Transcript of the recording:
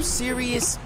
you serious?